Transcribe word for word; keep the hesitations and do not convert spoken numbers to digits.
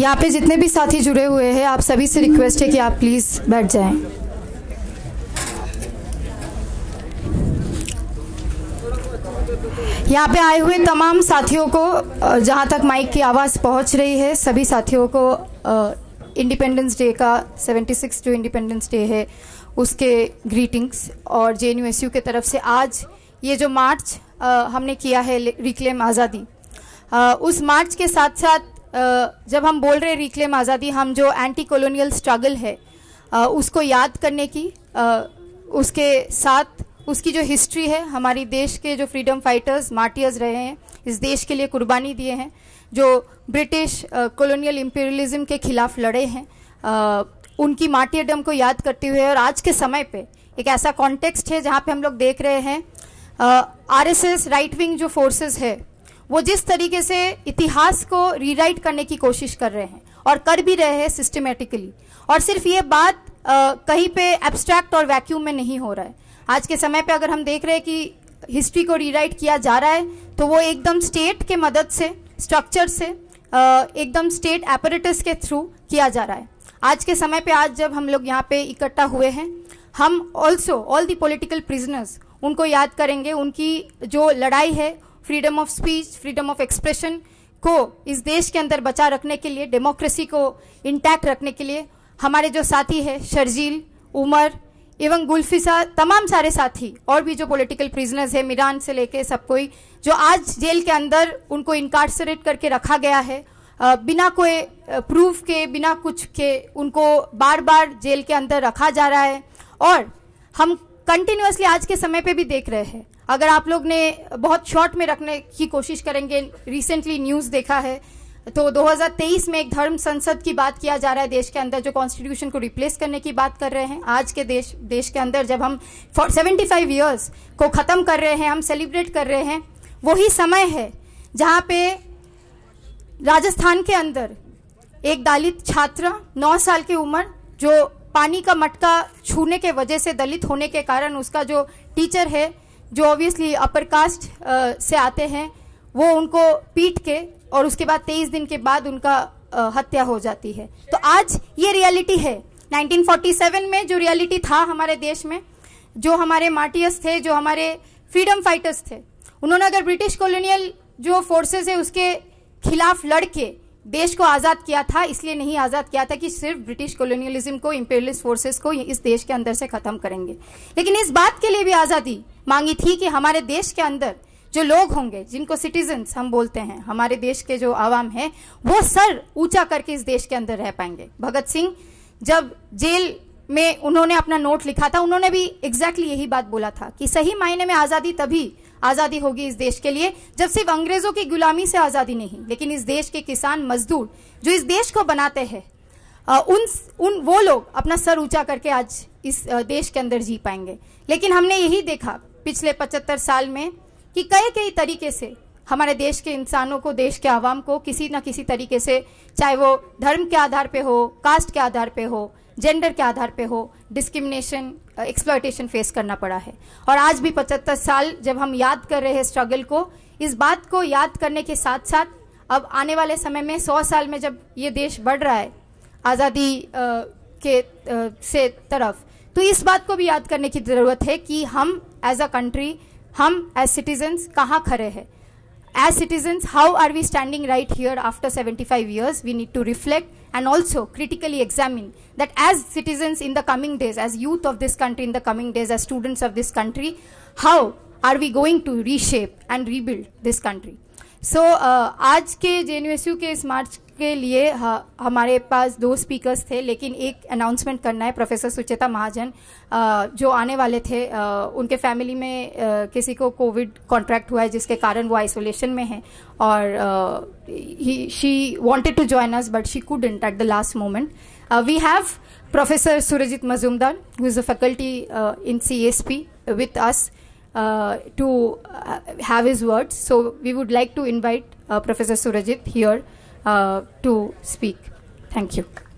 यहाँ पे जितने भी साथी जुड़े हुए हैं आप सभी से रिक्वेस्ट है कि आप प्लीज़ बैठ जाएं। यहाँ पे आए हुए तमाम साथियों को, जहाँ तक माइक की आवाज़ पहुँच रही है, सभी साथियों को इंडिपेंडेंस डे का छिहत्तरवां जो इंडिपेंडेंस डे है उसके ग्रीटिंग्स, और जेएनयूएसयू के तरफ से आज ये जो मार्च हमने किया है रिक्लेम आज़ादी, उस मार्च के साथ साथ जब हम बोल रहे रिक्लेम आज़ादी, हम जो एंटी कॉलोनियल स्ट्रगल है उसको याद करने की, उसके साथ उसकी जो हिस्ट्री है, हमारी देश के जो फ्रीडम फाइटर्स मार्टियर्स रहे हैं, इस देश के लिए कुर्बानी दिए हैं, जो ब्रिटिश कॉलोनियल इंपीरियलिज्म के खिलाफ लड़े हैं, आ, उनकी मार्टियरडम को याद करते हुए। और आज के समय पे एक ऐसा कॉन्टेक्स्ट है जहाँ पे हम लोग देख रहे हैं आरएसएस राइट विंग जो फोर्सेस है वो जिस तरीके से इतिहास को रीराइट करने की कोशिश कर रहे हैं और कर भी रहे हैं सिस्टमेटिकली। और सिर्फ ये बात आ, कहीं पे एब्स्ट्रैक्ट और वैक्यूम में नहीं हो रहा है। आज के समय पे अगर हम देख रहे हैं कि हिस्ट्री को रीराइट किया जा रहा है तो वो एकदम स्टेट के मदद से, स्ट्रक्चर से, एकदम स्टेट एपरेटस के थ्रू किया जा रहा है। आज के समय पे आज जब हम लोग यहाँ पे इकट्ठा हुए हैं, हम also all the political prisoners उनको याद करेंगे। उनकी जो लड़ाई है freedom of speech, freedom of expression को इस देश के अंदर बचा रखने के लिए, डेमोक्रेसी को इंटैक्ट रखने के लिए, हमारे जो साथी है शर्जील, उमर एवं गुल्फिसा, तमाम सारे साथी और भी जो पॉलिटिकल प्रिजनर्स है, मिरान से लेके सब कोई जो आज जेल के अंदर उनको इनकार्सरेट करके रखा गया है, बिना कोई प्रूफ के, बिना कुछ के उनको बार बार जेल के अंदर रखा जा रहा है। और हम कंटिन्यूअसली आज के समय पे भी देख रहे हैं। अगर आप लोग ने बहुत शॉर्ट में रखने की कोशिश करेंगे, रिसेंटली न्यूज़ देखा है तो दो हज़ार तेईस में एक धर्म संसद की बात किया जा रहा है देश के अंदर, जो कॉन्स्टिट्यूशन को रिप्लेस करने की बात कर रहे हैं। आज के देश देश के अंदर जब हम पचहत्तर इयर्स को ख़त्म कर रहे हैं, हम सेलिब्रेट कर रहे हैं, वही समय है जहाँ पे राजस्थान के अंदर एक दलित छात्रा नौ साल की उम्र, जो पानी का मटका छूने के वजह से, दलित होने के कारण, उसका जो टीचर है जो ऑब्वियसली अपर कास्ट से आते हैं, वो उनको पीट के और उसके बाद तेईस दिन के बाद उनका आ, हत्या हो जाती है। तो आज ये रियलिटी है। नाइनटीन फोर्टी सेवन में जो रियलिटी था हमारे देश में, जो हमारे मार्टियर्स थे, जो हमारे फ्रीडम फाइटर्स थे, उन्होंने अगर ब्रिटिश कॉलोनियल जो फोर्सेस है उसके खिलाफ लड़ के देश को आज़ाद किया था, इसलिए नहीं आज़ाद किया था कि सिर्फ ब्रिटिश कॉलोनियलिज्म को, इंपीरियलिस्ट फोर्सेस को इस देश के अंदर से ख़त्म करेंगे, लेकिन इस बात के लिए भी आज़ादी मांगी थी कि हमारे देश के अंदर जो लोग होंगे, जिनको सिटीजन्स हम बोलते हैं, हमारे देश के जो आवाम है, वो सर ऊंचा करके इस देश के अंदर रह पाएंगे। भगत सिंह जब जेल में उन्होंने अपना नोट लिखा था, उन्होंने भी एग्जैक्टली यही बात बोला था कि सही मायने में आज़ादी तभी आज़ादी होगी इस देश के लिए जब सिर्फ अंग्रेज़ों की गुलामी से आज़ादी नहीं, लेकिन इस देश के किसान मजदूर जो इस देश को बनाते हैं, उन उन वो लोग अपना सर ऊँचा करके आज इस देश के अंदर जी पाएंगे। लेकिन हमने यही देखा पिछले पचहत्तर साल में कि कई कई तरीके से हमारे देश के इंसानों को, देश के आवाम को किसी न किसी तरीके से, चाहे वो धर्म के आधार पे हो, कास्ट के आधार पे हो, जेंडर के आधार पे हो, डिस्क्रिमिनेशन, एक्सप्लॉयटेशन फेस करना पड़ा है। और आज भी पचहत्तर साल जब हम याद कर रहे हैं स्ट्रगल को, इस बात को याद करने के साथ साथ अब आने वाले समय में सौ साल में जब ये देश बढ़ रहा है आज़ादी के आ, से तरफ, तो इस बात को भी याद करने की ज़रूरत है कि हम एज अ कंट्री, हम एज सिटीजन्स कहाँ खड़े हैं, as citizens how are we standing right here after seventy five years. We need to reflect and also critically examine that as citizens in the coming days, as youth of this country in the coming days, as students of this country, how are we going to reshape and rebuild this country. So आज के JNUSU के इस मार्च के लिए uh, हमारे पास दो speakers थे, लेकिन एक अनाउंसमेंट करना है। प्रोफेसर सुचेता महाजन uh, जो आने वाले थे, uh, उनके फैमिली में uh, किसी को कोविड कॉन्ट्रैक्ट हुआ है जिसके कारण वो आइसोलेशन में है, और she wanted to join us but she couldn't at the last moment. We have professor Surjit Majumdar who is a faculty in C S P with us to have his words, so we would like to invite professor Surjit here Uh, to speak. Thank you.